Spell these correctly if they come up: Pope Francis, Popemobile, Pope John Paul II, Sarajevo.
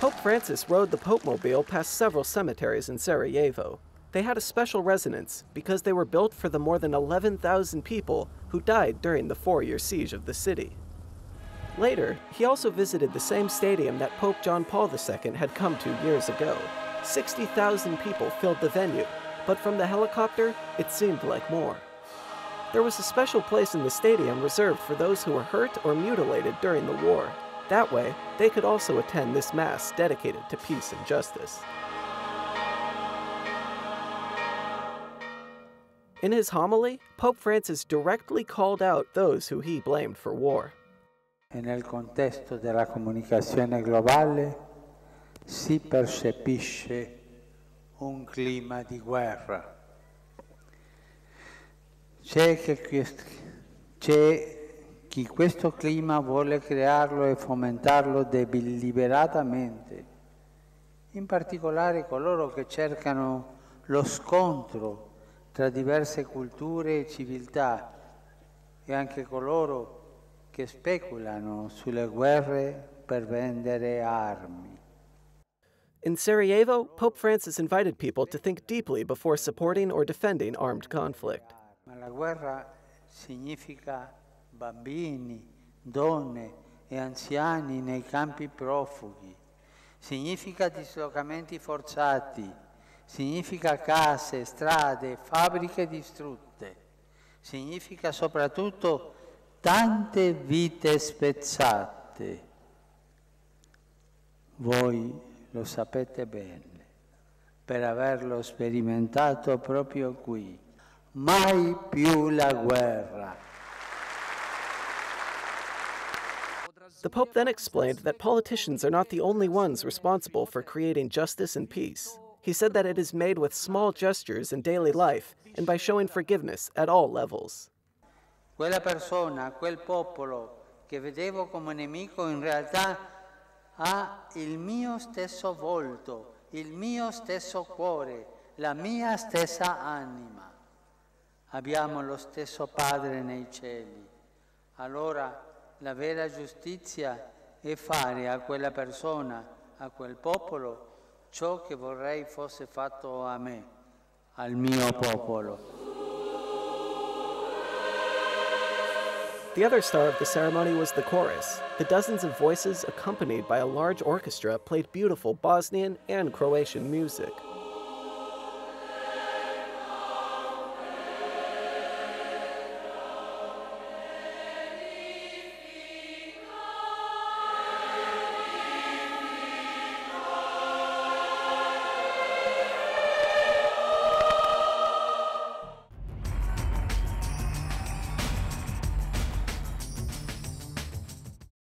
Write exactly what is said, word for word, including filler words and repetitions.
Pope Francis rode the Popemobile past several cemeteries in Sarajevo. They had a special resonance because they were built for the more than eleven thousand people who died during the four-year siege of the city. Later, he also visited the same stadium that Pope John Paul the Second had come to years ago. sixty thousand people filled the venue, but from the helicopter, it seemed like more. There was a special place in the stadium reserved for those who were hurt or mutilated during the war. That way, they could also attend this mass dedicated to peace and justice. In his homily, Pope Francis directly called out those who he blamed for war. In the context of the communication global, si percepisce un clima di guerra. C'è chi questo clima vuole crearlo e fomentarlo deliberatamente, in particolare coloro che cercano lo scontro tra diverse culture e civiltà, e anche coloro che speculano sulle guerre per vendere armi. In Sarajevo, Pope Francis invited people to think deeply before supporting or defending armed conflict. Ma la guerra significa bambini, donne e anziani nei campi profughi. Significa dislocamenti forzati. Significa case, strade, fabbriche distrutte. Significa soprattutto tante vite spezzate. Voi lo sapete bene, per averlo sperimentato proprio qui. Mai più la guerra. The Pope then explained that politicians are not the only ones responsible for creating justice and peace. He said that it is made with small gestures in daily life and by showing forgiveness at all levels. Quella persona, quel popolo che vedevo come nemico in realtà ha il mio stesso volto, il mio stesso cuore, la mia stessa anima. Abbiamo lo stesso Padre nei cieli. Allora la vera giustizia è fare a quella persona, a quel popolo, ciò che vorrei fosse fatto a me, al mio popolo. The other star of the ceremony was the chorus. The dozens of voices accompanied by a large orchestra played beautiful Bosnian and Croatian music.